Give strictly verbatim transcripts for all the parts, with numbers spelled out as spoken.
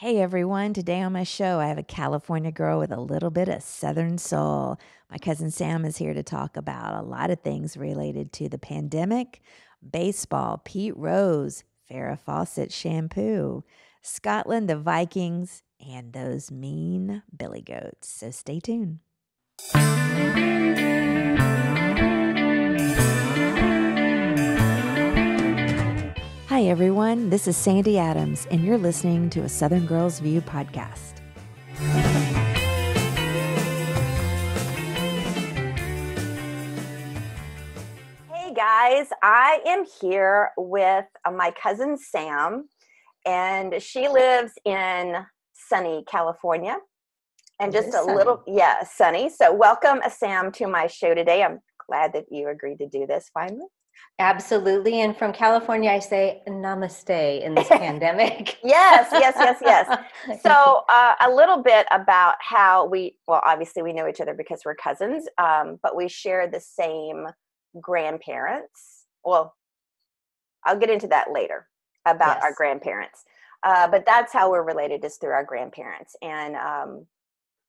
Hey everyone, today on my show I have a California girl with a little bit of Southern soul. My cousin Sam is here to talk about a lot of things related to the pandemic, baseball, Pete Rose, Farrah Fawcett shampoo, Scotland, the Vikings, and those mean billy goats. So stay tuned. Hi everyone, this is Sandy Adams, and you're listening to A Southern Girl's View podcast. Hey guys, I am here with my cousin Sam, and she lives in sunny California. And just a sunny. little, yeah, sunny. So welcome, Sam, to my show today. I'm glad that you agreed to do this finally. Absolutely. And from California, I say namaste in this pandemic. Yes, yes, yes, yes. So uh, a little bit about how we, well, obviously we know each other because we're cousins, um, but we share the same grandparents. Well, I'll get into that later about yes. our grandparents. Uh, but that's how we're related, is through our grandparents. And um,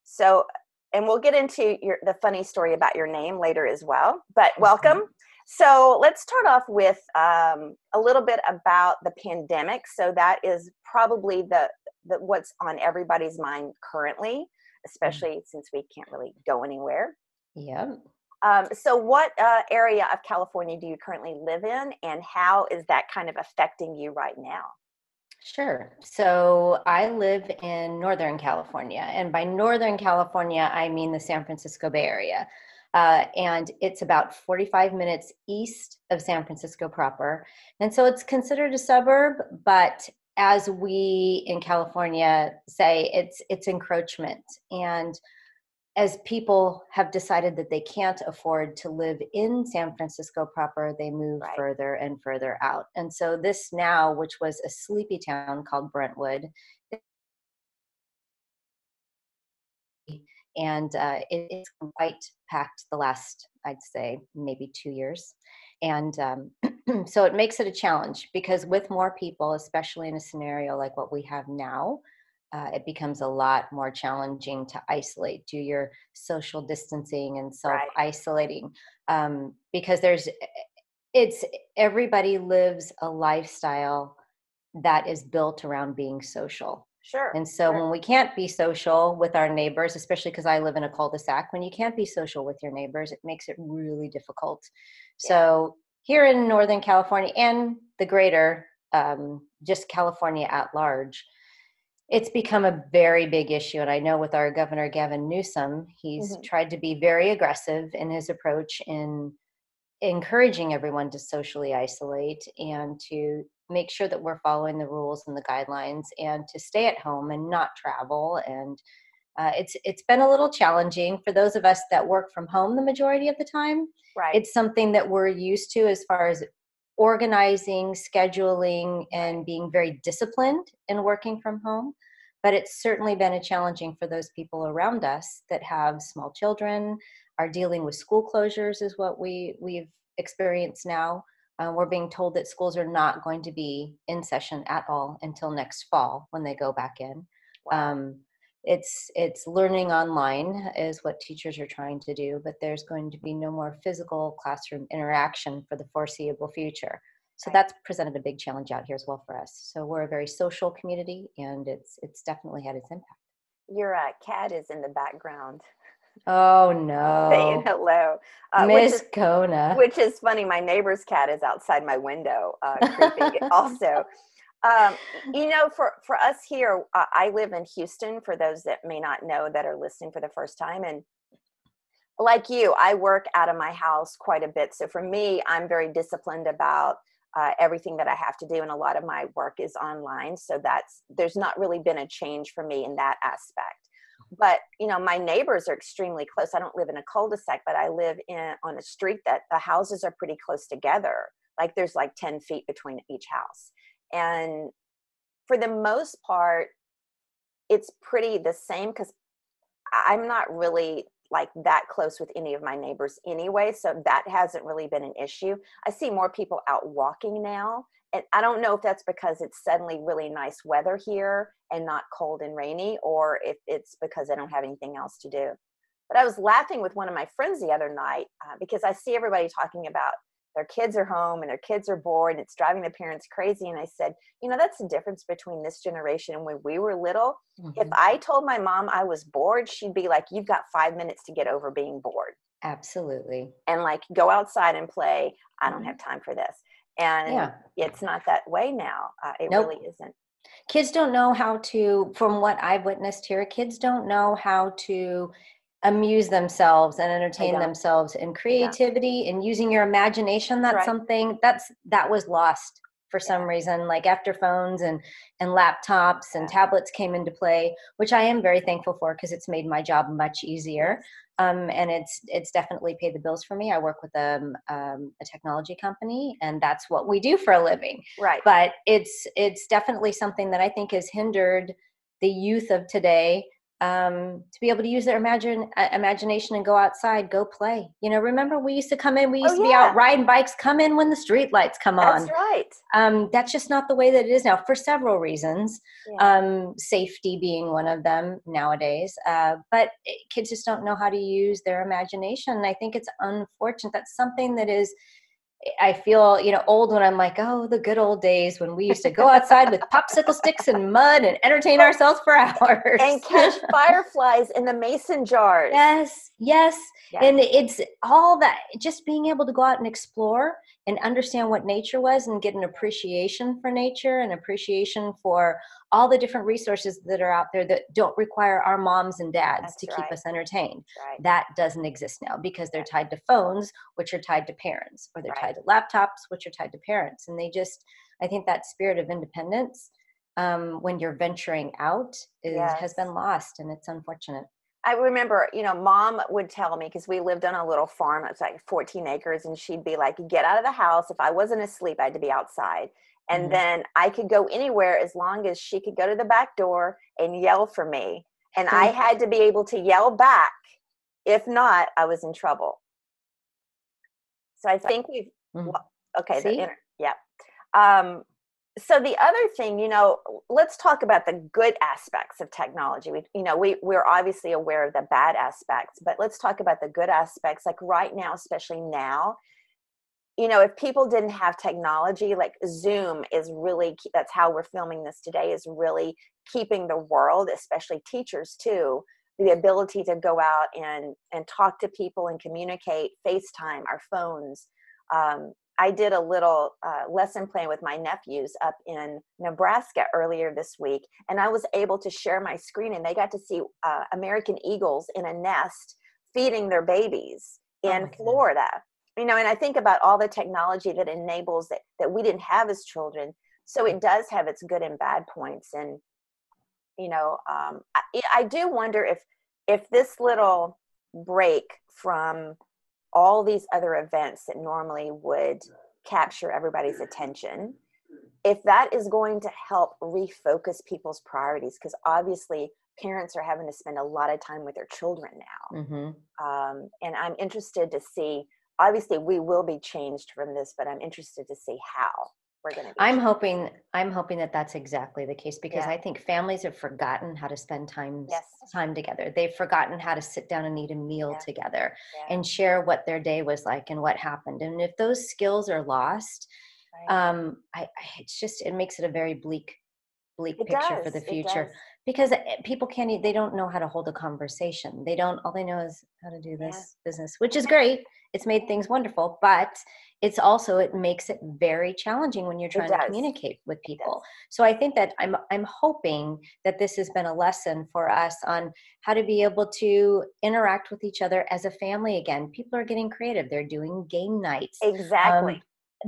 so, and we'll get into your, the funny story about your name later as well. But welcome. Mm-hmm. So let's start off with um, a little bit about the pandemic. So that is probably the, the what's on everybody's mind currently, especially mm-hmm. since we can't really go anywhere. Yeah. Um, so what uh, area of California do you currently live in, and how is that kind of affecting you right now? Sure. So I live in Northern California, and by Northern California, I mean the San Francisco Bay Area. Uh, and it's about forty-five minutes east of San Francisco proper. And so it's considered a suburb, but as we in California say, it's it's encroachment. And as people have decided that they can't afford to live in San Francisco proper, they move right. further and further out. And so this now, which was a sleepy town called Brentwood, and uh, it's quite packed the last, I'd say, maybe two years. And um, so it makes it a challenge, because with more people, especially in a scenario like what we have now, uh, it becomes a lot more challenging to isolate, do your social distancing and self-isolating. Right. Um, because there's, it's, everybody lives a lifestyle that is built around being social. Sure. And so sure. when we can't be social with our neighbors, especially because I live in a cul-de-sac, when you can't be social with your neighbors, it makes it really difficult. Yeah. So here in Northern California and the greater, um, just California at large, it's become a very big issue. And I know with our governor, Gavin Newsom, he's mm-hmm. tried to be very aggressive in his approach in encouraging everyone to socially isolate and to make sure that we're following the rules and the guidelines, and to stay at home and not travel. And uh, it's it's been a little challenging for those of us that work from home the majority of the time. Right. It's something that we're used to as far as organizing, scheduling, and being very disciplined in working from home. But it's certainly been a challenging for those people around us that have small children, are dealing with school closures is what we, we've experienced now. Uh, we're being told that schools are not going to be in session at all until next fall when they go back in. Wow. Um, it's it's learning online is what teachers are trying to do, but there's going to be no more physical classroom interaction for the foreseeable future. So right. that's presented a big challenge out here as well for us. So we're a very social community, and it's it's definitely had its impact. Your uh, cat is in the background. Oh no! Saying hello, uh, Miss which is, Kona. Which is funny. My neighbor's cat is outside my window, uh, creeping also. Um, you know, for for us here, uh, I live in Houston. For those that may not know, that are listening for the first time, and like you, I work out of my house quite a bit. So for me, I'm very disciplined about uh, everything that I have to do, and a lot of my work is online. So that's there's not really been a change for me in that aspect. But, you know, my neighbors are extremely close. I don't live in a cul-de-sac, but I live in on a street that the houses are pretty close together. Like there's like ten feet between each house. And for the most part, it's pretty the same, because I'm not really like that close with any of my neighbors anyway, so that hasn't really been an issue. I see more people out walking now, and I don't know if that's because it's suddenly really nice weather here and not cold and rainy, or if it's because I don't have anything else to do. But I was laughing with one of my friends the other night uh, because I see everybody talking about their kids are home and their kids are bored and it's driving the parents crazy. And I said, you know, that's the difference between this generation and when we were little. Mm-hmm. If I told my mom I was bored, she'd be like, you've got five minutes to get over being bored. Absolutely. And like, go outside and play. I don't have time for this. And yeah. It's not that way now. Uh, it nope. really isn't. Kids don't know how to, from what I've witnessed here, kids don't know how to amuse themselves and entertain themselves, and creativity and using your imagination. That's right. something that's, that was lost for some reason, like after phones and, and laptops and tablets came into play, which I am very thankful for because it's made my job much easier. Um, and it's, it's definitely paid the bills for me. I work with um, um, a technology company and that's what we do for a living. Right. But it's, it's definitely something that I think has hindered the youth of today Um, to be able to use their imagine uh, imagination and go outside, go play. You know, remember we used to come in, we used oh, to be yeah. out riding bikes, come in when the street lights come on. That's right. Um, that's just not the way that it is now for several reasons. Yeah. Um, safety being one of them nowadays. Uh, but it, kids just don't know how to use their imagination. And I think it's unfortunate. That's something that is, I feel, you know, old when I'm like, oh, the good old days when we used to go outside with popsicle sticks and mud and entertain ourselves for hours. And catch fireflies in the mason jars. Yes, yes. Yeah. And it's all that, just being able to go out and explore and understand what nature was and get an appreciation for nature and appreciation for all the different resources that are out there that don't require our moms and dads That's to right. keep us entertained. Right. That doesn't exist now because they're tied to phones, which are tied to parents, or they're right. tied to laptops, which are tied to parents. And they just, I think that spirit of independence um, when you're venturing out is, yes. has been lost, and it's unfortunate. I remember, you know, mom would tell me, because we lived on a little farm, it was like fourteen acres, and she'd be like, get out of the house. If I wasn't asleep, I had to be outside. And mm-hmm. then I could go anywhere as long as she could go to the back door and yell for me. And mm-hmm. I had to be able to yell back. If not, I was in trouble. So I think we've, mm-hmm. well, okay, the inter- yeah. Um, so the other thing, you know, let's talk about the good aspects of technology. We, you know, we, we're obviously aware of the bad aspects, but let's talk about the good aspects. Like right now, especially now, you know, if people didn't have technology, like Zoom is really, that's how we're filming this today, is really keeping the world, especially teachers too, the ability to go out and, and talk to people and communicate, FaceTime, our phones. Um, I did a little uh, lesson plan with my nephews up in Nebraska earlier this week, and I was able to share my screen, and they got to see uh, American eagles in a nest feeding their babies in oh Florida. God. You know, and I think about all the technology that enables that, that we didn't have as children. So it does have its good and bad points. And, you know, um, I, I do wonder if, if this little break from all these other events that normally would capture everybody's attention, if that is going to help refocus people's priorities, because obviously parents are having to spend a lot of time with their children now. Mm-hmm. Um, and I'm interested to see, obviously we will be changed from this, but I'm interested to see how we're going to be. I'm changed. hoping, I'm hoping that that's exactly the case, because yeah. I think families have forgotten how to spend time, yes. time together. They've forgotten how to sit down and eat a meal yeah. together yeah. and share what their day was like and what happened. And if those skills are lost, right. um, I, I, it's just, it makes it a very bleak, bleak it picture does. for the future, because people can't, they don't know how to hold a conversation. They don't, all they know is how to do this yeah. business, which is great. It's made things wonderful, but it's also, it makes it very challenging when you're trying to communicate with people. So I think that I'm, I'm hoping that this has been a lesson for us on how to be able to interact with each other as a family again. People are getting creative. They're doing game nights. Exactly. Um,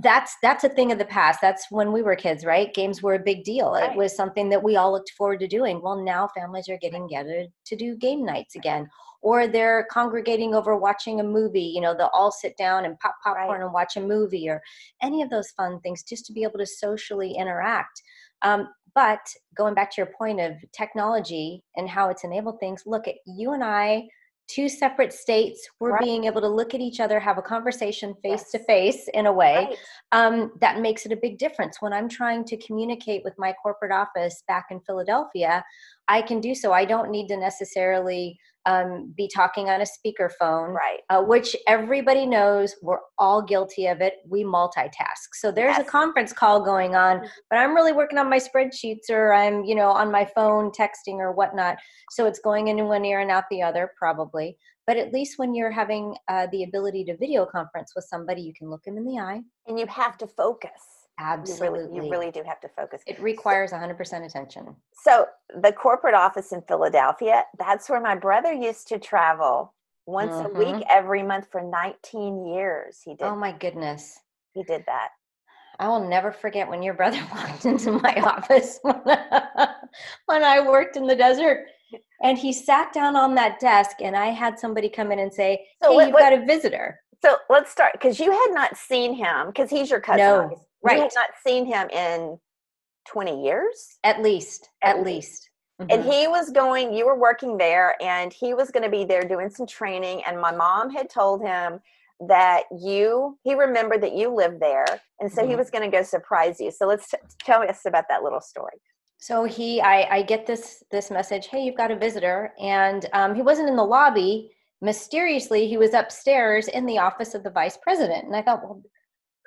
that's, that's a thing of the past. That's when we were kids, right? Games were a big deal. Right. It was something that we all looked forward to doing. Well, now families are getting together to do game nights again. Or they're congregating over watching a movie, you know, they'll all sit down and pop popcorn right. and watch a movie, or any of those fun things, just to be able to socially interact. Um, but going back to your point of technology and how it's enabled things, look at you and I two separate states. We're right. being able to look at each other, have a conversation face yes. to face in a way. Right. Um, that makes it a big difference. When I'm trying to communicate with my corporate office back in Philadelphia, I can do so. I don't need to necessarily um, be talking on a speakerphone, right. uh, which everybody knows we're all guilty of it. We multitask. So there's yes. a conference call going on, but I'm really working on my spreadsheets, or I'm, you know, on my phone texting or whatnot. So it's going in one ear and out the other probably. But at least when you're having uh, the ability to video conference with somebody, you can look them in the eye. And you have to focus. Absolutely. You really, you really do have to focus. It requires one hundred percent attention. So the corporate office in Philadelphia, that's where my brother used to travel once mm-hmm. a week every month for nineteen years. He did. Oh my goodness. He did that. I will never forget when your brother walked into my office when I, when I worked in the desert. And he sat down on that desk, and I had somebody come in and say, so hey, what, you've what, got a visitor. So let's start, because you had not seen him, because he's your cousin. No. Right. You have not seen him in twenty years? At least. At, at least. least. Mm-hmm. And he was going, you were working there, and he was going to be there doing some training. And my mom had told him that you, he remembered that you lived there. And so mm-hmm. he was going to go surprise you. So let's t- tell us about that little story. So he, I, I get this, this message, hey, you've got a visitor. And um, he wasn't in the lobby. Mysteriously, he was upstairs in the office of the vice president. And I thought, well,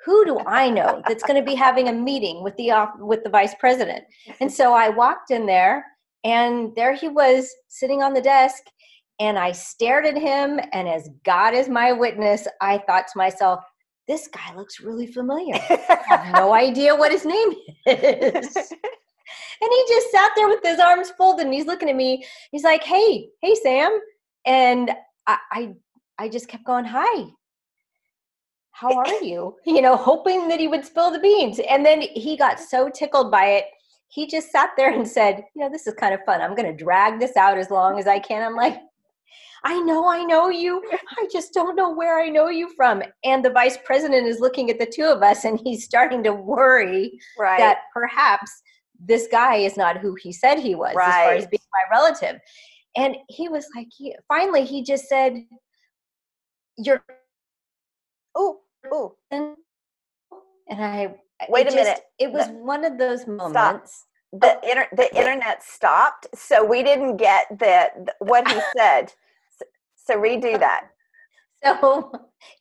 who do I know that's going to be having a meeting with the uh, with the vice president? And so I walked in there, and there he was sitting on the desk, and I stared at him, and as God is my witness, I thought to myself, this guy looks really familiar. I have no idea what his name is. And he just sat there with his arms folded, and he's looking at me. He's like, hey, hey, Sam. And I I, I just kept going, hi. How are you? You know, hoping that he would spill the beans. And then he got so tickled by it. He just sat there and said, you know, this is kind of fun. I'm going to drag this out as long as I can. I'm like, I know, I know you. I just don't know where I know you from. And the vice president is looking at the two of us, and he's starting to worry right. that perhaps this guy is not who he said he was right. as far as being my relative. And he was like, he, finally, he just said, you're, oh, Oh, and I wait a just, minute. It was the, one of those moments. The inter, the internet stopped, so we didn't get the, the what he said. So, so redo that. So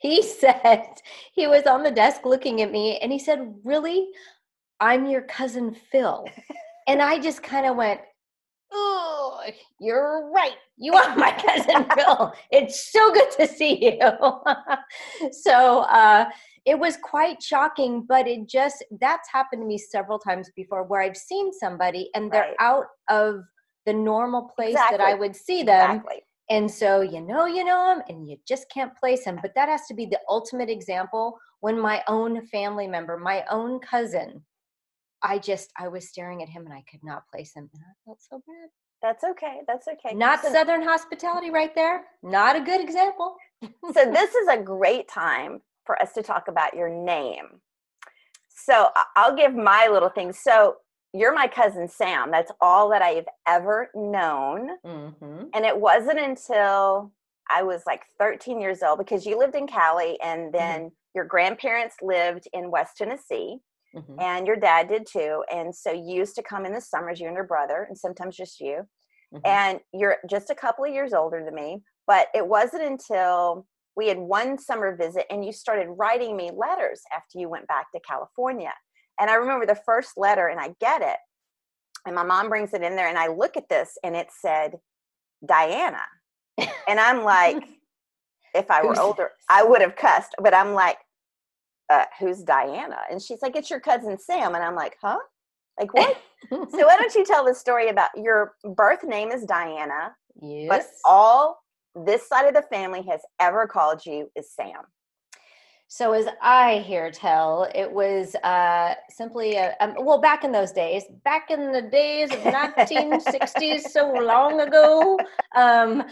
he said, he was on the desk looking at me, and he said, "Really, I'm your cousin Phil," and I just kind of went, "Oh, you're right. You are my cousin Phil. It's so good to see you." So uh, it was quite shocking, but it just, that's happened to me several times before where I've seen somebody and they're right. out of the normal place exactly. that I would see them. Exactly. And so, you know, you know them and you just can't place them. But that has to be the ultimate example when my own family member, my own cousin, I just, I was staring at him and I could not place him. And I felt so bad. That's okay. That's okay. Not Listen. Southern hospitality right there. Not a good example. So this is a great time for us to talk about your name. So I'll give my little thing. So you're my cousin Sam. That's all that I've ever known. Mm-hmm. And it wasn't until I was like thirteen years old, because you lived in Cali and then mm-hmm. your grandparents lived in West Tennessee. Mm-hmm. And your dad did too. And so you used to come in the summers, you and your brother, and sometimes just you. Mm-hmm. And you're just a couple of years older than me. But it wasn't until we had one summer visit and you started writing me letters after you went back to California. And I remember the first letter, and I get it. And my mom brings it in there, and I look at this, and it said, Diana. And I'm like, if I were older, I would have cussed. But I'm like, Uh, who's Diana? And she's like, it's your cousin Sam. And I'm like, huh? Like what? So why don't you tell the story about your birth name is Diana, yes. but all this side of the family has ever called you is Sam. So as I hear tell, it was uh, simply, a, um, well, back in those days, back in the days of nineteen sixties, so long ago, um,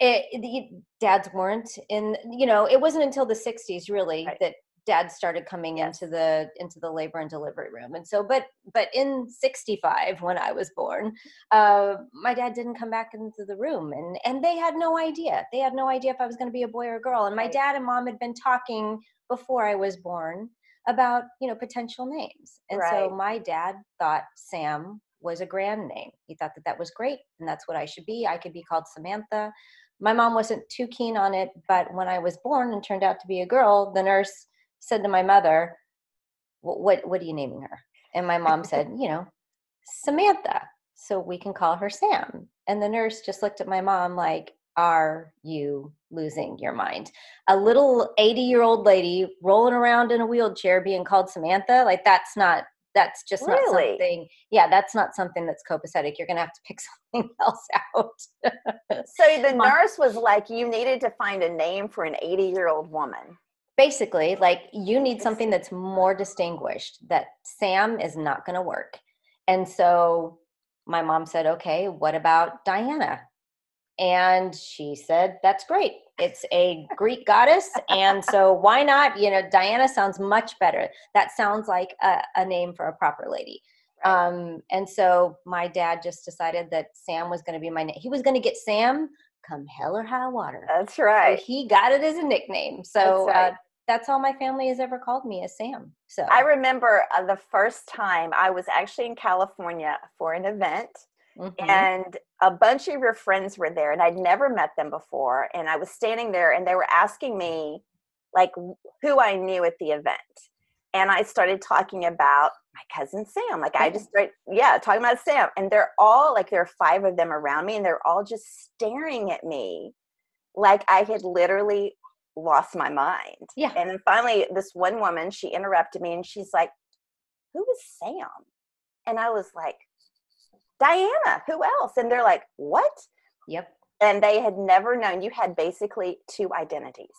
it, the dads weren't in, you know, it wasn't until the sixties really right. that dad started coming yes. into the into the labor and delivery room. And so, but but in sixty-five, when I was born, uh, my dad didn't come back into the room, and and they had no idea. They had no idea if I was going to be a boy or a girl. And my dad and mom had been talking before I was born about, you know, potential names. And right. so my dad thought Sam was a grand name. He thought that that was great, and that's what I should be. I could be called Samantha. My mom wasn't too keen on it, but when I was born and turned out to be a girl, the nurse said to my mother, what what are you naming her? And my mom said, you know, Samantha, so we can call her Sam. And the nurse just looked at my mom like, are you losing your mind? A little eighty-year-old lady rolling around in a wheelchair being called Samantha, like that's not, that's just really? Not something. Yeah, that's not something that's copacetic. You're going to have to pick something else out. So the nurse was like, you needed to find a name for an eighty-year-old woman. Basically, like you need something that's more distinguished, that Sam is not going to work. And so my mom said, okay, what about Diana? And she said, that's great. It's a Greek goddess. And so why not? You know, Diana sounds much better. That sounds like a, a name for a proper lady. Right. Um, and so my dad just decided that Sam was going to be my name. He was going to get Sam come hell or high water. That's right. So he got it as a nickname. So that's right. uh, that's all my family has ever called me, is Sam. So I remember uh, the first time I was actually in California for an event. Mm-hmm. And a bunch of your friends were there, and I'd never met them before. And I was standing there, and they were asking me, like, who I knew at the event. And I started talking about my cousin Sam. Like, I just started, yeah, talking about Sam. And they're all, like, there are five of them around me, and they're all just staring at me like I had literally lost my mind. Yeah. And then finally, this one woman, she interrupted me, and she's like, who is Sam? And I was like, Diana, who else? And they're like, what? Yep. And they had never known you had basically two identities.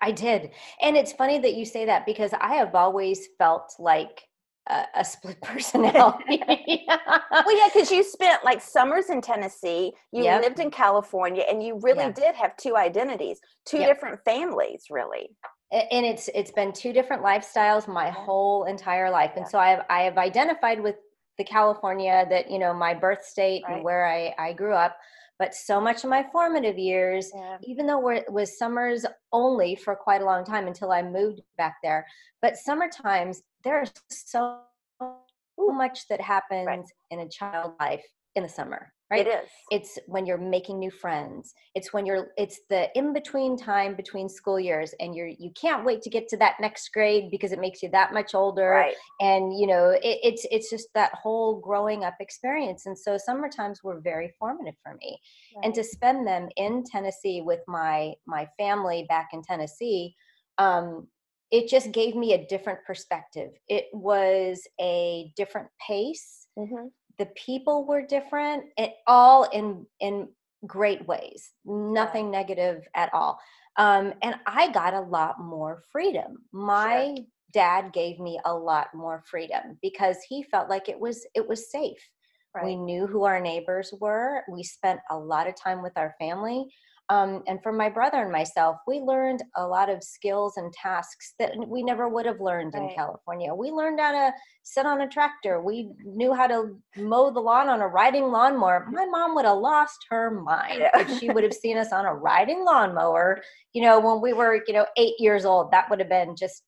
I did. And it's funny that you say that, because I have always felt like a, a split personality. Yeah. Well, yeah, because you spent like summers in Tennessee, you yep. lived in California, and you really yeah. did have two identities, two yep. different families, really. And it's it's been two different lifestyles my yeah. whole entire life. Yeah. And so I have, I have identified with the California that, you know, my birth state right. and where I, I grew up, but so much of my formative years, yeah. even though we're, it was summers only for quite a long time until I moved back there, but summertimes there's so much that happens right. in a child's life in the summer, right? It is. It's when you're making new friends. It's when you're, it's the in-between time between school years, and you're, you can't wait to get to that next grade because it makes you that much older. Right. And, you know, it, it's, it's just that whole growing up experience. And so summertimes were very formative for me. Right. And to spend them in Tennessee with my, my family back in Tennessee, um, it just gave me a different perspective. It was a different pace. Mm-hmm. The people were different, it, all in in great ways, nothing yeah. negative at all. Um, and I got a lot more freedom. My sure. dad gave me a lot more freedom because he felt like it was it was safe. Right. We knew who our neighbors were. We spent a lot of time with our family. Um, and for my brother and myself, we learned a lot of skills and tasks that we never would have learned right. in California. We learned how to sit on a tractor. We knew how to mow the lawn on a riding lawnmower. My mom would have lost her mind yeah. if she would have seen us on a riding lawnmower, you know, when we were, you know, eight years old. That would have been just,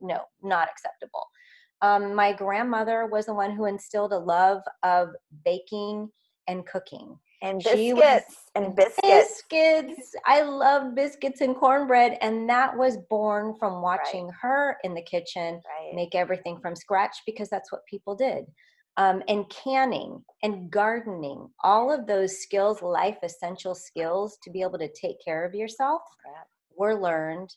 you know, not acceptable. Um, my grandmother was the one who instilled a love of baking and cooking. And biscuits was, and biscuits. Biscuits. I love biscuits and cornbread. And that was born from watching right. her in the kitchen right. make everything from scratch, because that's what people did. Um, and canning and gardening, all of those skills, life essential skills to be able to take care of yourself right. were learned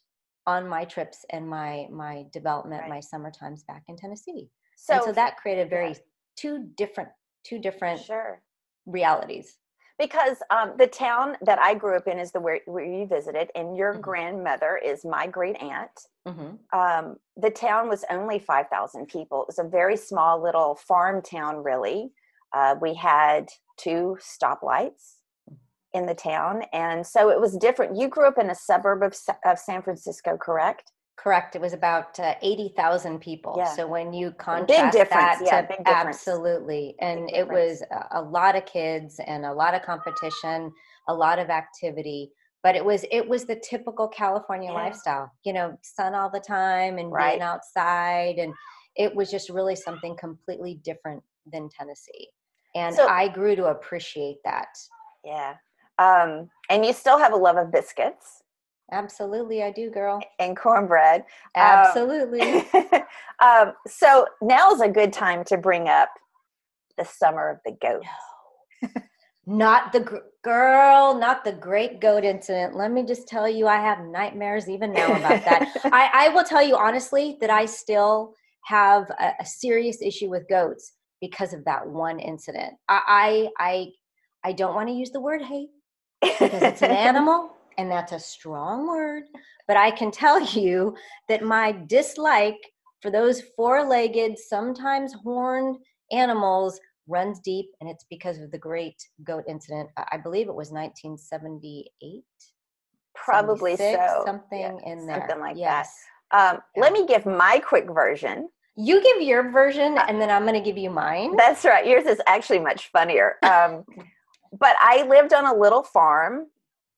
on my trips and my, my development, right. my summertimes back in Tennessee. So, and so that created very yeah. two different, two different sure. realities. Because um, the town that I grew up in is the where, where you visited, and your mm-hmm. grandmother is my great aunt. Mm-hmm. Um, the town was only five thousand people. It was a very small little farm town, really. Uh, we had two stoplights in the town, and so it was different. You grew up in a suburb of, of San Francisco, correct? Correct. It was about uh, eighty thousand people. Yeah. So when you contrast big that, yeah, to, big absolutely. And big it was a, a lot of kids and a lot of competition, a lot of activity, but it was, it was the typical California yeah. lifestyle, you know, sun all the time and right. being outside. And it was just really something completely different than Tennessee. And so, I grew to appreciate that. Yeah. Um, and you still have a love of biscuits. Absolutely, I do, girl. And cornbread. Absolutely. Um, um, so now's a good time to bring up the summer of the goat. No. Not the gr- girl, not the great goat incident. Let me just tell you, I have nightmares even now about that. I, I will tell you honestly that I still have a, a serious issue with goats because of that one incident. I, I, I, I don't want to use the word hate because it's an animal. And that's a strong word, but I can tell you that my dislike for those four-legged, sometimes horned animals runs deep, and it's because of the great goat incident. I believe it was nineteen seventy-eight, probably so, something yeah, in there, something like yes. that. Um, yeah. Let me give my quick version. You give your version, and then I'm going to give you mine. That's right. Yours is actually much funnier. Um, but I lived on a little farm.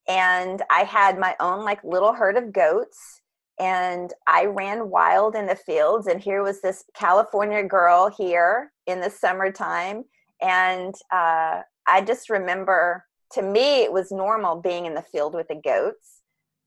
And I had my own like little herd of goats and I ran wild in the fields. And here was this California girl here in the summertime. And uh, I just remember, to me, it was normal being in the field with the goats,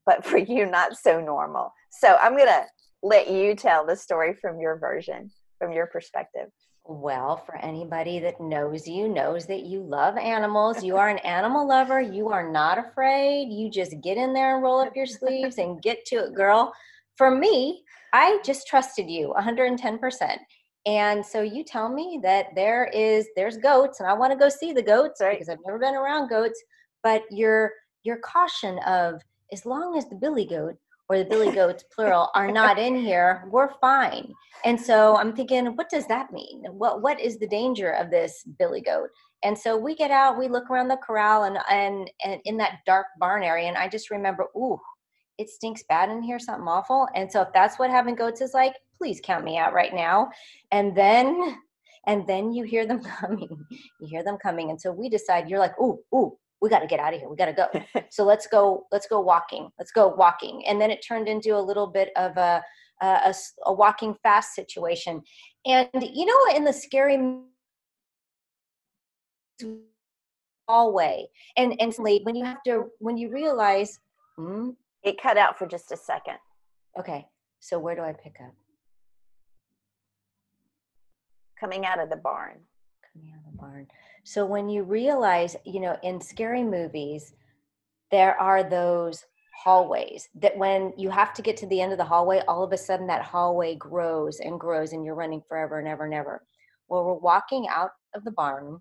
but for you, not so normal. So I'm going to let you tell the story from your version, from your perspective. Well, for anybody that knows you, knows that you love animals. You are an animal lover. You are not afraid. You just get in there and roll up your sleeves and get to it, girl. For me, I just trusted you one hundred ten percent. And so you tell me that there is, there's goats and I want to go see the goats right. because I've never been around goats, but your, your caution of as long as the billy goat or the billy goats, plural, are not in here, we're fine. And so I'm thinking, what does that mean? What What is the danger of this billy goat? And so we get out, we look around the corral and, and, and in that dark barn area, and I just remember, ooh, it stinks bad in here, something awful. And so if that's what having goats is like, please count me out right now. And then, and then you hear them coming. You hear them coming. And so we decide, you're like, ooh, ooh. We got to get out of here. We got to go. So let's go, let's go walking. Let's go walking. And then it turned into a little bit of a, a, a walking fast situation. And, you know, in the scary hallway and, and when you have to, when you realize, hmm, it cut out for just a second. Okay. So where do I pick up? Coming out of the barn. Coming out of the barn. So when you realize, you know, in scary movies, there are those hallways that when you have to get to the end of the hallway, all of a sudden that hallway grows and grows and you're running forever and ever and ever. Well, we're walking out of the barn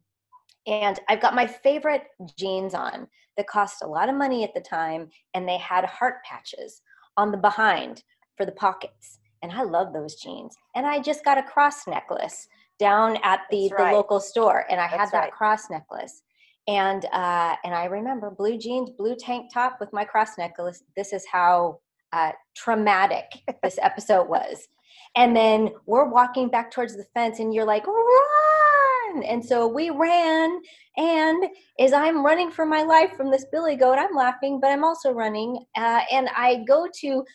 and I've got my favorite jeans on that cost a lot of money at the time. And they had heart patches on the behind for the pockets. And I love those jeans. And I just got a cross necklace down at the, right. the local store. And I That's had that right. cross necklace. And uh, and I remember blue jeans, blue tank top with my cross necklace. This is how uh, traumatic this episode was. And then we're walking back towards the fence and you're like, run. And so we ran. And as I'm running for my life from this billy goat, I'm laughing, but I'm also running. Uh, and I go to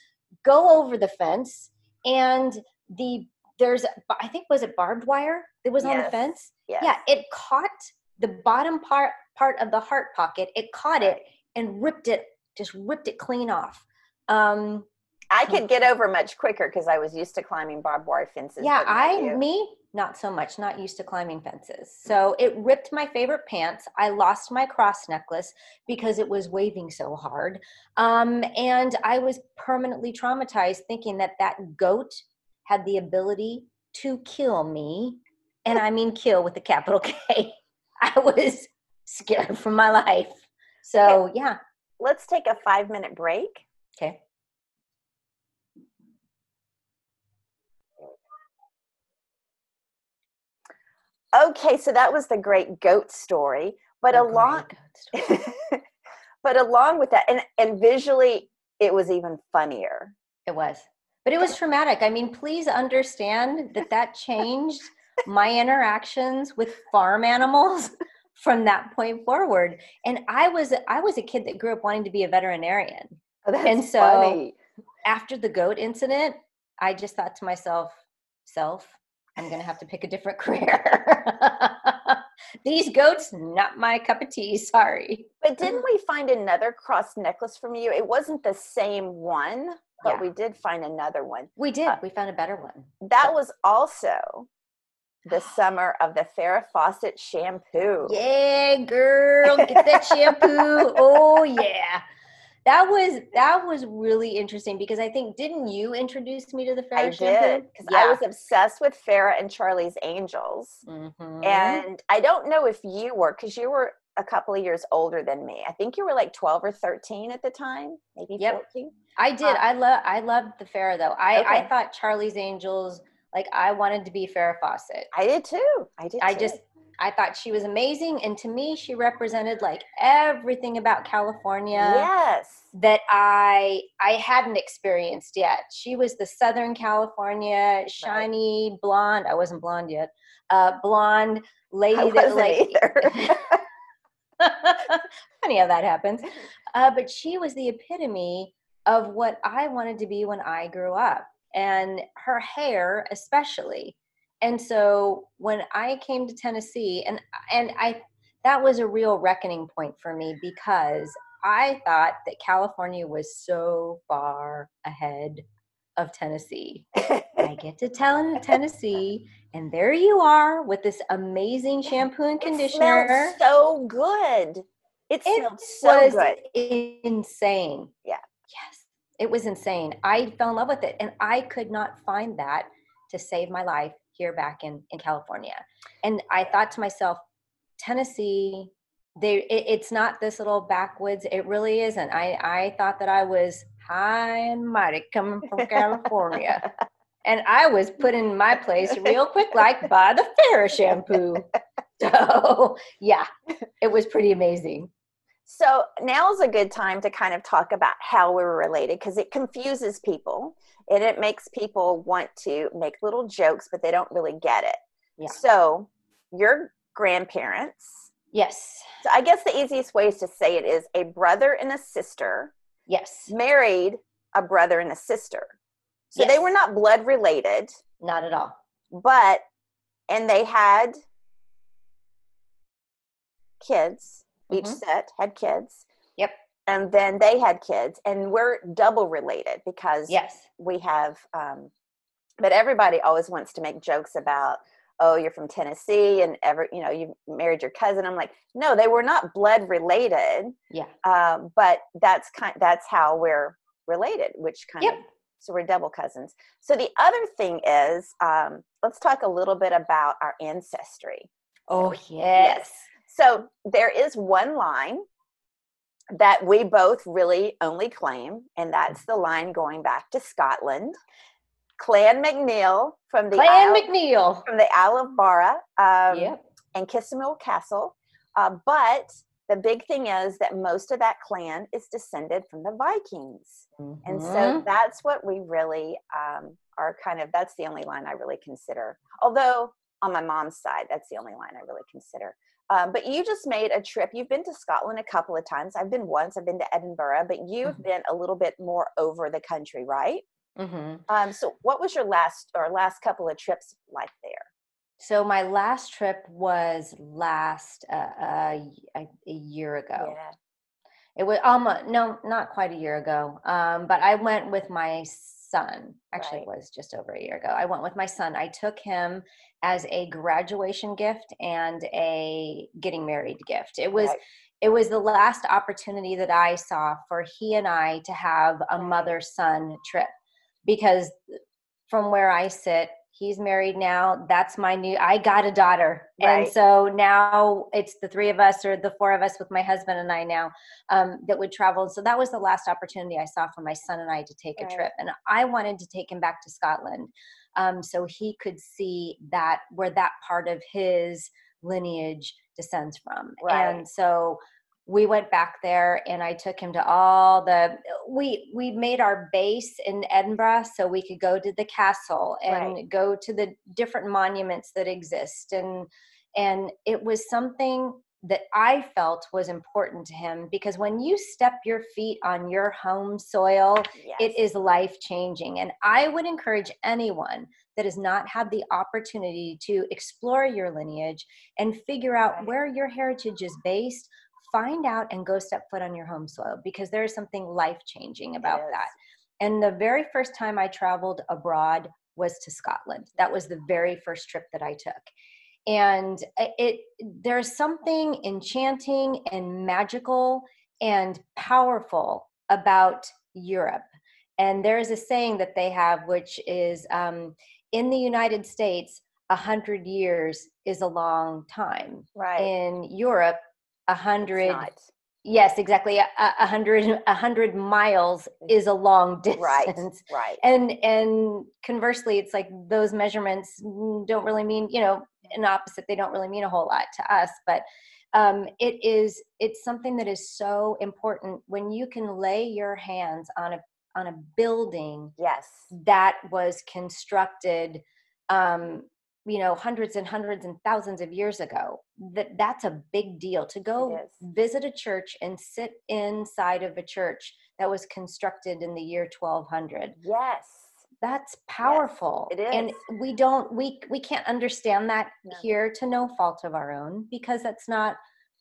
go over the fence and the There's, I think, was it barbed wire that was yes. on the fence? Yes. Yeah, it caught the bottom part part of the heart pocket. It caught it and ripped it, just ripped it clean off. Um, I could get over much quicker because I was used to climbing barbed wire fences. Yeah, I, you. me, not so much, not used to climbing fences. So it ripped my favorite pants. I lost my cross necklace because it was waving so hard. Um, and I was permanently traumatized thinking that that goat had the ability to kill me, and I mean kill with a capital K. I was scared for my life. So, okay. yeah. Let's take a five-minute break. Okay. Okay, so that was the great goat story, but oh, along story. but along with that, and, and visually, it was even funnier. It was. But it was traumatic. I mean, please understand that that changed my interactions with farm animals from that point forward. And I was I was a kid that grew up wanting to be a veterinarian. Oh, that's and so funny. After the goat incident, I just thought to myself, self, I'm going to have to pick a different career. These goats, not my cup of tea, sorry. But didn't we find another cross necklace from you? It wasn't the same one, but yeah. we did find another one. We did. Uh, we found a better one. That so. was also the summer of the Farrah Fawcett shampoo. Yeah, girl, get that shampoo. Oh, yeah. That was that was really interesting because I think, didn't you introduce me to the Farrah I shampoo? I did, because yeah. I was obsessed with Farrah and Charlie's Angels. Mm-hmm. And I don't know if you were, because you were a couple of years older than me. I think you were like twelve or thirteen at the time, maybe yep. fourteen. I did. Um, I, lo- I loved the Farrah, though. I, okay. I thought Charlie's Angels, like I wanted to be Farrah Fawcett. I did, too. I did, I too. just... I thought she was amazing, and to me, she represented like everything about California yes. that I I hadn't experienced yet. She was the Southern California shiny right. blonde. I wasn't blonde yet. Uh, blonde lady I that like. Funny how that happens. Uh, but she was the epitome of what I wanted to be when I grew up, and her hair especially. And so when I came to Tennessee, and and I that was a real reckoning point for me because I thought that California was so far ahead of Tennessee. I get to tell Tennessee, and there you are with this amazing shampoo and conditioner. It smelled so good. It, it smelled so good. It was insane. Yeah. Yes. It was insane. I fell in love with it, and I could not find that to save my life here back in, in California. And I thought to myself, Tennessee, they it, it's not this little backwoods. It really isn't. I, I thought that I was high and mighty coming from California. And I was put in my place real quick, like by the Farrah shampoo. So yeah, it was pretty amazing. So now's a good time to kind of talk about how we were related because it confuses people and it makes people want to make little jokes, but they don't really get it. Yeah. So your grandparents. Yes. So I guess the easiest way to say it is a brother and a sister. Yes. Married a brother and a sister. So yes. They were not blood related. Not at all. But, and they had kids. Each mm-hmm. set had kids. Yep. And then they had kids. And we're double related because yes. we have, um, but everybody always wants to make jokes about, oh, you're from Tennessee and ever, you know, you married your cousin. I'm like, no, they were not blood related. Yeah. Um, but that's kind, that's how we're related, which kind yep. of, so we're double cousins. So the other thing is, um, let's talk a little bit about our ancestry. Oh, yes. Yes. So there is one line that we both really only claim, and that's the line going back to Scotland. Clan McNeil from the Clan Isle, McNeil from the Isle of Barra, um, yep. and Kissimul Castle. Uh, but the big thing is that most of that clan is descended from the Vikings, mm-hmm. and so that's what we really um, are kind of. That's the only line I really consider. Although on my mom's side, that's the only line I really consider. Um, but you just made a trip. You've been to Scotland a couple of times. I've been once. I've been to Edinburgh, but you've mm-hmm. been a little bit more over the country, right? Mm-hmm. Um, so what was your last or last couple of trips like there? So my last trip was last uh, uh, a year ago. Yeah. It was almost, no, not quite a year ago, um, but I went with my son. Actually, right. It was just over a year ago. I went with my son. I took him as a graduation gift and a getting married gift. It was, right. it was the last opportunity that I saw for he and I to have a mother-son trip because from where I sit, he's married now. That's my new, I got a daughter. Right. And so now it's the three of us or the four of us with my husband and I now um, that would travel. So that was the last opportunity I saw for my son and I to take right. a trip. And I wanted to take him back to Scotland um, so he could see that where that part of his lineage descends from. Right. And so we went back there and I took him to all the, we, we made our base in Edinburgh so we could go to the castle and right. go to the different monuments that exist. And, and it was something that I felt was important to him, because when you step your feet on your home soil, yes. it is life changing. And I would encourage anyone that has not had the opportunity to explore your lineage and figure out right. where your heritage is based, find out and go step foot on your home soil, because there is something life changing about that. And the very first time I traveled abroad was to Scotland. That was the very first trip that I took. And it, there's something enchanting and magical and powerful about Europe. And there's a saying that they have, which is, um, in the United States, a hundred years is a long time. Right. In Europe, a hundred. Yes, exactly. A, a hundred, a hundred miles is a long distance. Right, right. And, and conversely, it's like those measurements don't really mean, you know, an opposite. They don't really mean a whole lot to us, but um, it is, it's something that is so important when you can lay your hands on a, on a building yes. that was constructed, um, you know, hundreds and hundreds and thousands of years ago. That that's a big deal, to go visit a church and sit inside of a church that was constructed in the year twelve hundred. Yes. That's powerful. Yes, it is. And we don't, we, we can't understand that no. here, to no fault of our own, because that's not,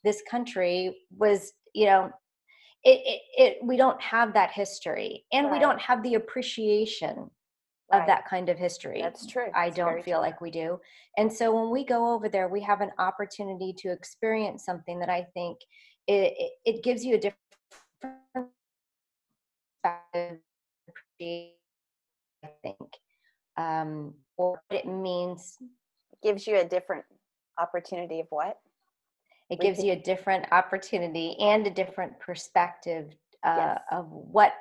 this country was, you know, it, it, it we don't have that history, and right. we don't have the appreciation of right. that kind of history. That's true. I That's don't feel true. Like we do. And so when we go over there, we have an opportunity to experience something that I think it, it, it gives you a different perspective, I think, um, or what it means. It gives you a different opportunity of what? It we gives can... you a different opportunity and a different perspective uh, yes. of what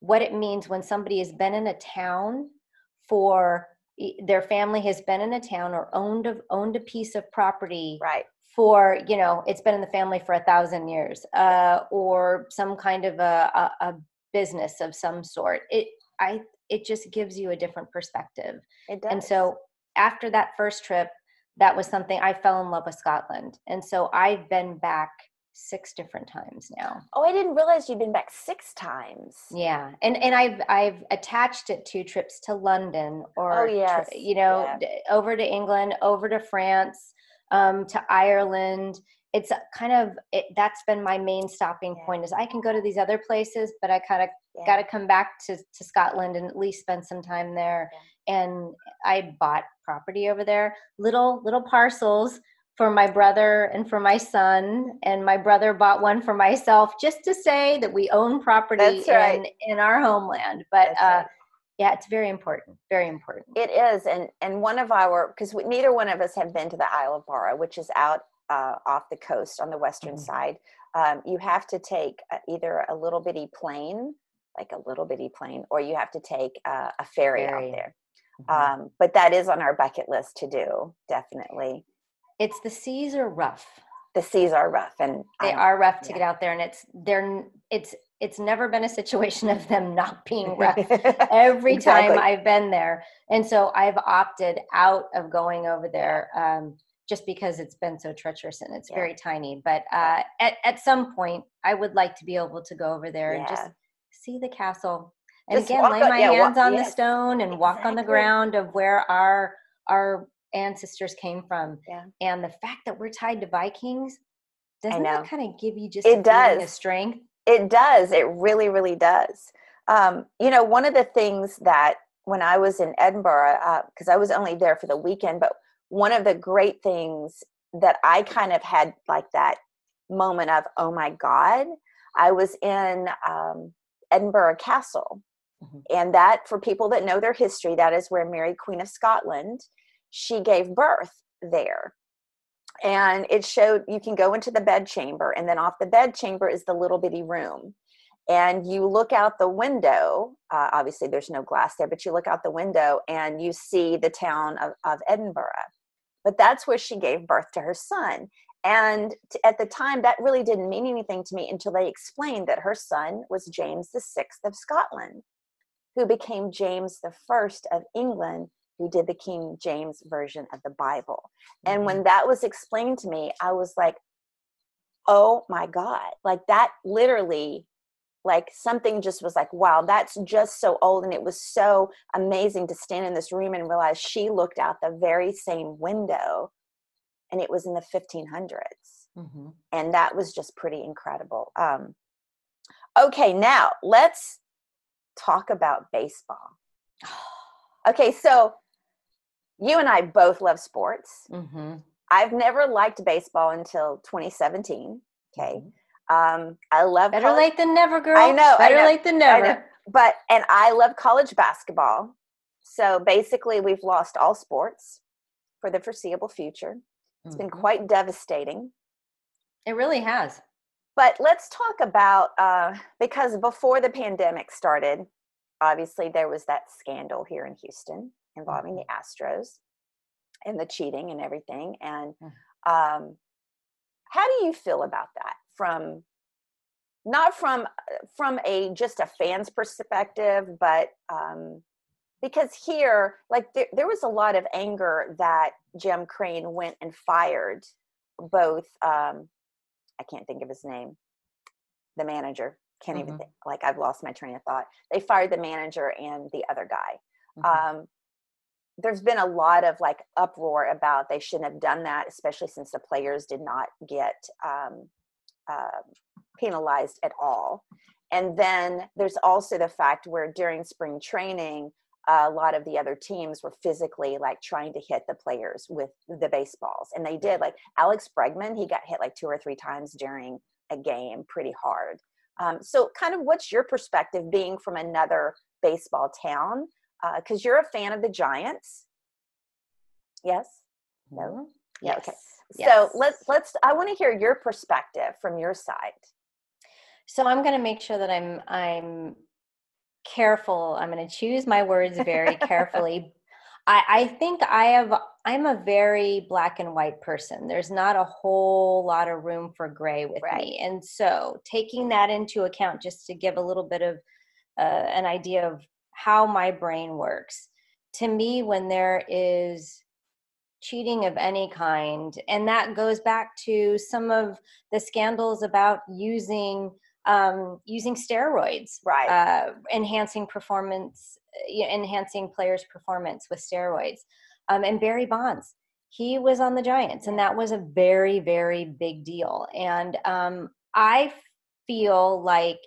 what it means when somebody has been in a town for, their family has been in a town or owned a, owned a piece of property right. for, you know, it's been in the family for a thousand years uh, or some kind of a, a, a business of some sort. It, I, it just gives you a different perspective. It does. And so after that first trip, that was something, I fell in love with Scotland. And so I've been back six different times now. Oh, I didn't realize you'd been back six times. Yeah. And and I've I've attached it to trips to London or, oh, yes. tri- you know, yeah. d- over to England, over to France, um, to Ireland. It's kind of, it, that's been my main stopping yeah. point, is I can go to these other places, but I kind of yeah. got to come back to, to Scotland and at least spend some time there. Yeah. And I bought property over there, little little parcels for my brother and for my son, and my brother bought one for myself, just to say that we own property right. in, in our homeland. But uh, right. yeah, it's very important, very important. It is, and and one of our, because neither one of us have been to the Isle of Barra, which is out uh, off the coast on the western mm-hmm. side. Um, you have to take either a little bitty plane, like a little bitty plane, or you have to take uh, a ferry, ferry out there. Mm-hmm. Um, but that is on our bucket list to do, definitely. It's the seas are rough. The seas are rough, and they um, are rough to yeah. get out there. And it's they're it's it's never been a situation of them not being rough. Every exactly. time I've been there, and so I've opted out of going over there um, just because it's been so treacherous and it's yeah. very tiny. But uh, at at some point, I would like to be able to go over there yeah. and just see the castle, and just again lay on, my yeah, hands walk, on yes. the stone and exactly. walk on the ground of where our our. ancestors came from, yeah. and the fact that we're tied to Vikings, doesn't that kind of give you just it a does of strength? It does. It really, really does. Um, you know, one of the things that when I was in Edinburgh, because uh, I was only there for the weekend, but one of the great things that I kind of had like that moment of, oh my God, I was in um, Edinburgh Castle, mm-hmm. and that, for people that know their history, that is where Mary Queen of Scotland. She gave birth there, and it showed, you can go into the bed chamber, and then off the bed chamber is the little bitty room, and you look out the window, uh, obviously there's no glass there, but you look out the window and you see the town of, of Edinburgh. But that's where she gave birth to her son, And t- at the time, that really didn't mean anything to me until they explained that her son was James the sixth of Scotland, who became James the first of England, who did the King James version of the Bible. And mm-hmm. when that was explained to me, I was like, oh my God, like that literally, like something just was like, wow, that's just so old. And it was so amazing to stand in this room and realize she looked out the very same window. And it was in the fifteen hundreds. Mm-hmm. And that was just pretty incredible. Um, okay, now let's talk about baseball. Okay, so you and I both love sports. Mm-hmm. I've never liked baseball until twenty seventeen. Okay. Mm-hmm. Um, I love Better college- late than never, girl. I know. Better I know, late than never. I know. But, and I love college basketball. So basically, we've lost all sports for the foreseeable future. It's been quite devastating. It really has. But let's talk about, uh, because before the pandemic started, obviously there was that scandal here in Houston involving the Astros and the cheating and everything. And um, how do you feel about that? From, not from, from a, just a fan's perspective, but um, because here, like there, there was a lot of anger that Jim Crane went and fired both, um, I can't think of his name, the manager. Can't mm-hmm. even think, like I've lost my train of thought. They fired the manager and the other guy. Mm-hmm. Um, there's been a lot of like uproar about they shouldn't have done that, especially since the players did not get um, uh, penalized at all. And then there's also the fact where during spring training, a lot of the other teams were physically like trying to hit the players with the baseballs. And they did, like Alex Bregman, he got hit like two or three times during a game pretty hard. Um, so kind of what's your perspective being from another baseball town? Uh, 'cause you're a fan of the Giants. Yes. No. Yeah. Yes. Okay. Yes. So let's, let's, I want to hear your perspective from your side. So I'm going to make sure that I'm, I'm, careful. I'm going to choose my words very carefully. I, I think I have, I'm a very black and white person. There's not a whole lot of room for gray with right. me. And so taking that into account, just to give a little bit of uh, an idea of how my brain works, to me, when there is cheating of any kind, and that goes back to some of the scandals about using Um, using steroids, right? Uh, enhancing performance, you know, enhancing players' performance with steroids. Um, and Barry Bonds, he was on the Giants, and that was a very, very big deal. And um, I feel like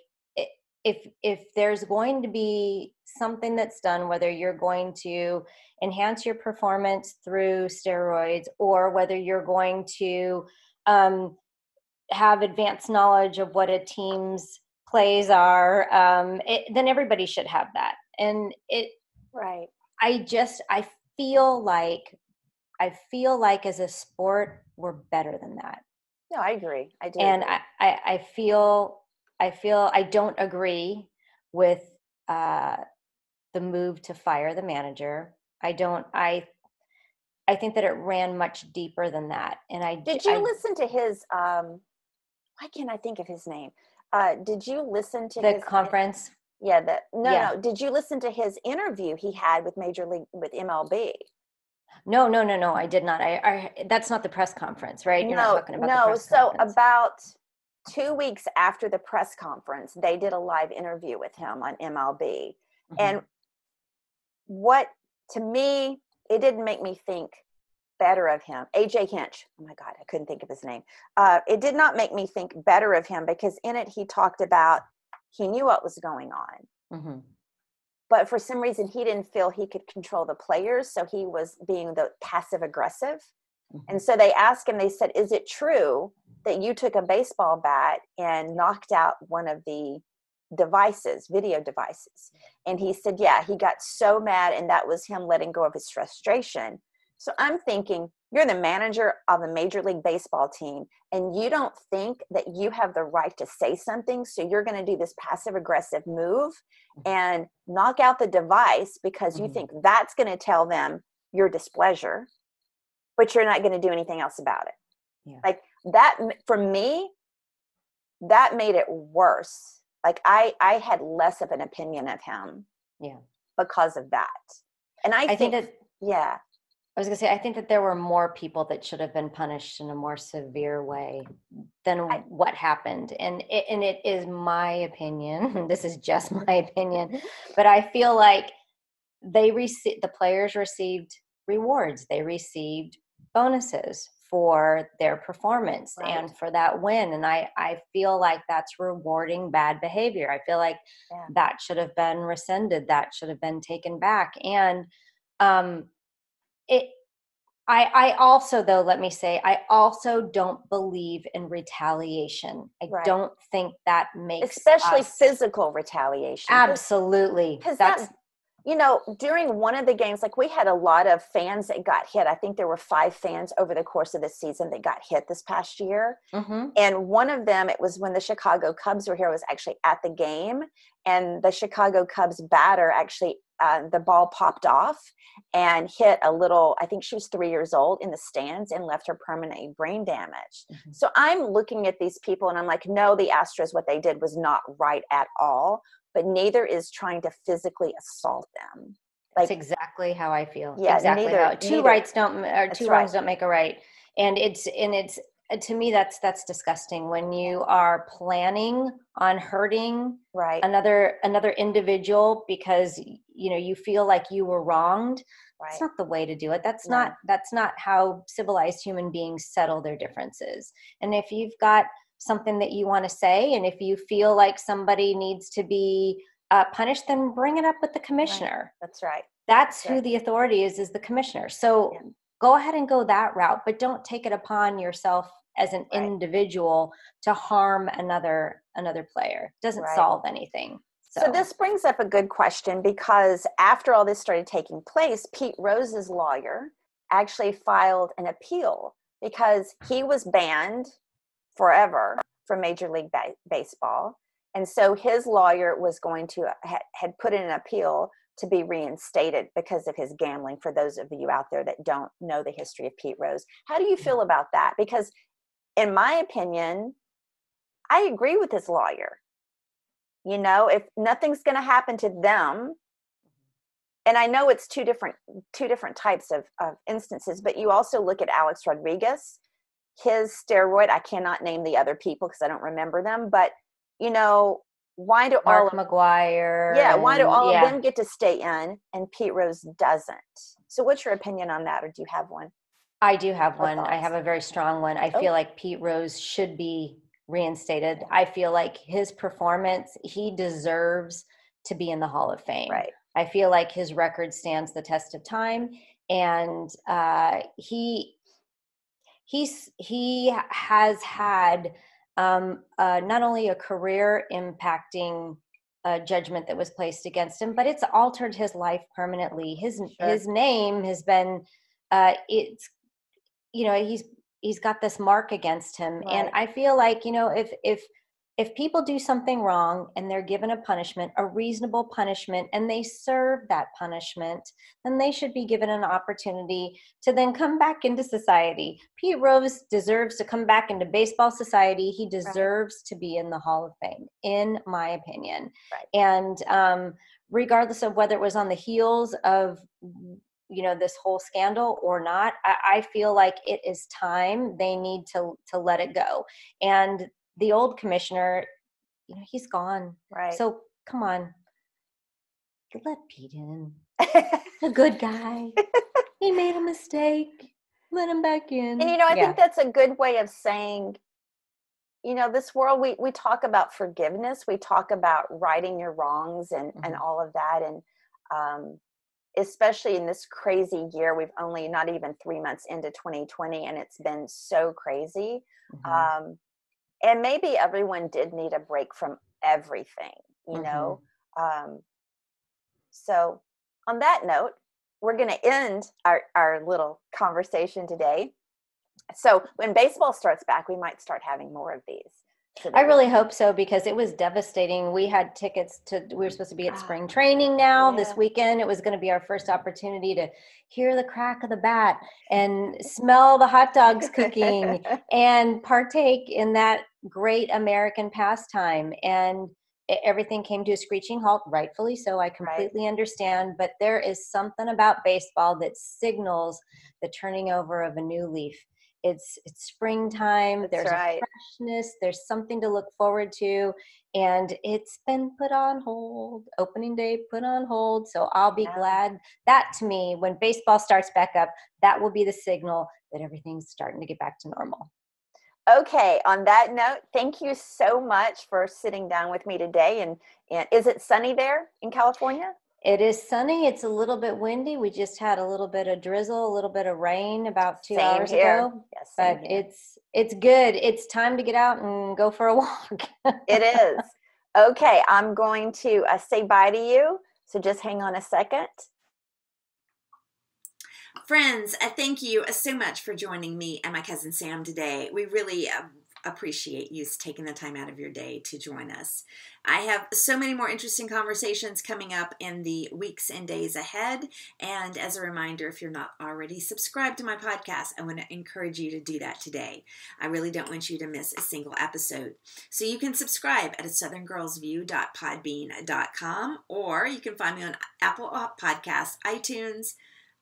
if if there's going to be something that's done, whether you're going to enhance your performance through steroids or whether you're going to um, have advanced knowledge of what a team's plays are, um, it, then everybody should have that. And it, right. I just, I feel like, I feel like as a sport, we're better than that. No, I agree. I do. And I, I, I feel, I feel, I don't agree with uh, the move to fire the manager. I don't, I, I think that it ran much deeper than that. And I, did you I, listen to his, um, why can't I think of his name? Uh, did you listen to the his conference? Yeah. The, no, yeah. no. Did you listen to his interview he had with Major League, with M L B? No, no, no, no. I did not. I, I that's not the press conference, right? You're no, not talking about no. The press so conference. About two weeks after the press conference, they did a live interview with him on M L B. Mm-hmm. And what, to me, it didn't make me think better of him. A J Hinch. Oh my God, I couldn't think of his name. Uh, it did not make me think better of him because in it he talked about he knew what was going on. Mm-hmm. But for some reason he didn't feel he could control the players, so he was being the passive aggressive. Mm-hmm. And so they asked him, they said, is it true that you took a baseball bat and knocked out one of the devices, video devices? And he said, yeah, he got so mad, and that was him letting go of his frustration. So I'm thinking, you're the manager of a Major League Baseball team, and you don't think that you have the right to say something, so you're going to do this passive-aggressive move and knock out the device because you mm-hmm. think that's going to tell them your displeasure, but you're not going to do anything else about it. Yeah. Like, that for me, that made it worse. Like I, I had less of an opinion of him, yeah, because of that. And I, I think, think that, yeah, I was gonna say, I think that there were more people that should have been punished in a more severe way than I, what happened. And it, and it is my opinion. This is just my opinion, but I feel like they received, the players received rewards. They received bonuses for their performance, right, and for that win. And I, I feel like that's rewarding bad behavior. I feel like yeah. that should have been rescinded. That should have been taken back. And um, it, I, I also, though, let me say, I also don't believe in retaliation. I right. don't think that makes especially us, physical retaliation. Absolutely. Because that's, that's you know, during one of the games, like we had a lot of fans that got hit. I think there were five fans over the course of the season that got hit this past year. Mm-hmm. And one of them, it was when the Chicago Cubs were here, it was actually at the game. And the Chicago Cubs batter actually, uh, the ball popped off and hit a little, I think she was three years old, in the stands and left her permanent brain damage. Mm-hmm. So I'm looking at these people and I'm like, no, the Astros, what they did was not right at all. But neither is trying to physically assault them. Like, that's exactly how I feel. Yeah, exactly. Neither, how, two neither, rights don't, or two wrongs right. don't make a right. And it's, and it's to me that's that's disgusting when you are planning on hurting right. another another individual because you know you feel like you were wronged. Right. That's not the way to do it. That's no. not that's not how civilized human beings settle their differences. And if you've got something that you want to say, and if you feel like somebody needs to be uh, punished, then bring it up with the commissioner. Right. That's right. That's, That's who right. the authority is, is the commissioner. So yeah. go ahead and go that route, but don't take it upon yourself as an right. individual to harm another another player. It doesn't right. solve anything. So. so this brings up a good question, because after all this started taking place, Pete Rose's lawyer actually filed an appeal because he was banned forever from Major League ba- Baseball. And so his lawyer was going to, ha- had put in an appeal to be reinstated because of his gambling, for those of you out there that don't know the history of Pete Rose. How do you feel about that? Because in my opinion, I agree with his lawyer. You know, if nothing's going to happen to them, and I know it's two different, two different types of, of instances, but you also look at Alex Rodriguez, his steroid, I cannot name the other people because I don't remember them, but you know, why do Mark all of McGuire yeah why do all yeah. of them get to stay in and Pete Rose doesn't? So what's your opinion on that, or do you have one? I do have or one thoughts? I have a very strong one. I oh. feel like Pete Rose should be reinstated. yeah. I feel like his performance, he deserves to be in the Hall of Fame. Right. I feel like his record stands the test of time, and uh he He's, he has had um, uh, not only a career impacting uh, judgment that was placed against him, but it's altered his life permanently. His sure. his name has been, uh, it's, you know, he's he's got this mark against him. Right. And I feel like, you know, if if if people do something wrong and they're given a punishment, a reasonable punishment, and they serve that punishment, then they should be given an opportunity to then come back into society. Pete Rose deserves to come back into baseball society. He deserves right. to be in the Hall of Fame, in my opinion. Right. And um, regardless of whether it was on the heels of, you know, this whole scandal or not, I, I feel like it is time. They need to to let it go. And the old commissioner, you know, he's gone. Right. So come on, let Pete in. A good guy. He made a mistake. Let him back in. And you know, I yeah. think that's a good way of saying, you know, this world, we, we talk about forgiveness. We talk about righting your wrongs and, mm-hmm. and all of that. And um, especially in this crazy year, we've only not even three months into twenty twenty, and it's been so crazy. Mm-hmm. Um, And maybe everyone did need a break from everything, you know? Mm-hmm. Um, so on that note, we're going to end our, our little conversation today. So when baseball starts back, we might start having more of these. I really hope so, because it was devastating. We had tickets to, we were supposed to be at spring training now yeah. this weekend. It was going to be our first opportunity to hear the crack of the bat and smell the hot dogs cooking and partake in that great American pastime. And everything came to a screeching halt, rightfully so. I completely right. understand. But there is something about baseball that signals the turning over of a new leaf. It's it's springtime. That's there's right. freshness. There's something to look forward to, and it's been put on hold. Opening day put on hold. So I'll be yeah. glad that to me, when baseball starts back up, that will be the signal that everything's starting to get back to normal. Okay. On that note, thank you so much for sitting down with me today. And, and is it sunny there in California? It is sunny. It's a little bit windy. We just had a little bit of drizzle, a little bit of rain about two same hours here. ago. Yes, but here. it's it's good. It's time to get out and go for a walk. It is. Okay, I'm going to uh, say bye to you. So just hang on a second. Friends, uh, thank you so much for joining me and my cousin Sam today. We really uh, appreciate you taking the time out of your day to join us. I have so many more interesting conversations coming up in the weeks and days ahead. And as a reminder, if you're not already subscribed to my podcast, I want to encourage you to do that today. I really don't want you to miss a single episode. So you can subscribe at a southern girls view dot podbean dot com, or you can find me on Apple Podcasts, iTunes,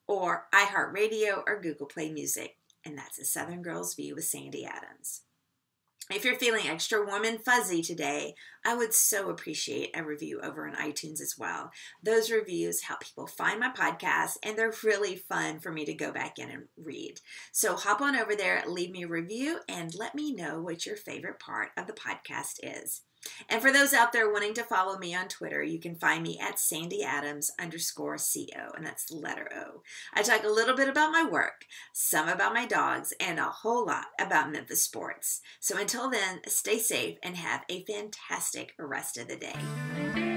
or iHeartRadio, or Google Play Music. And that's A Southern Girl's View with Sandy Adams. If you're feeling extra warm and fuzzy today, I would so appreciate a review over on iTunes as well. Those reviews help people find my podcast, and they're really fun for me to go back in and read. So hop on over there, leave me a review, and let me know what your favorite part of the podcast is. And for those out there wanting to follow me on Twitter, you can find me at Sandy Adams underscore C O, and that's the letter O. I talk a little bit about my work, some about my dogs, and a whole lot about Memphis sports. So until then, stay safe and have a fantastic rest of the day.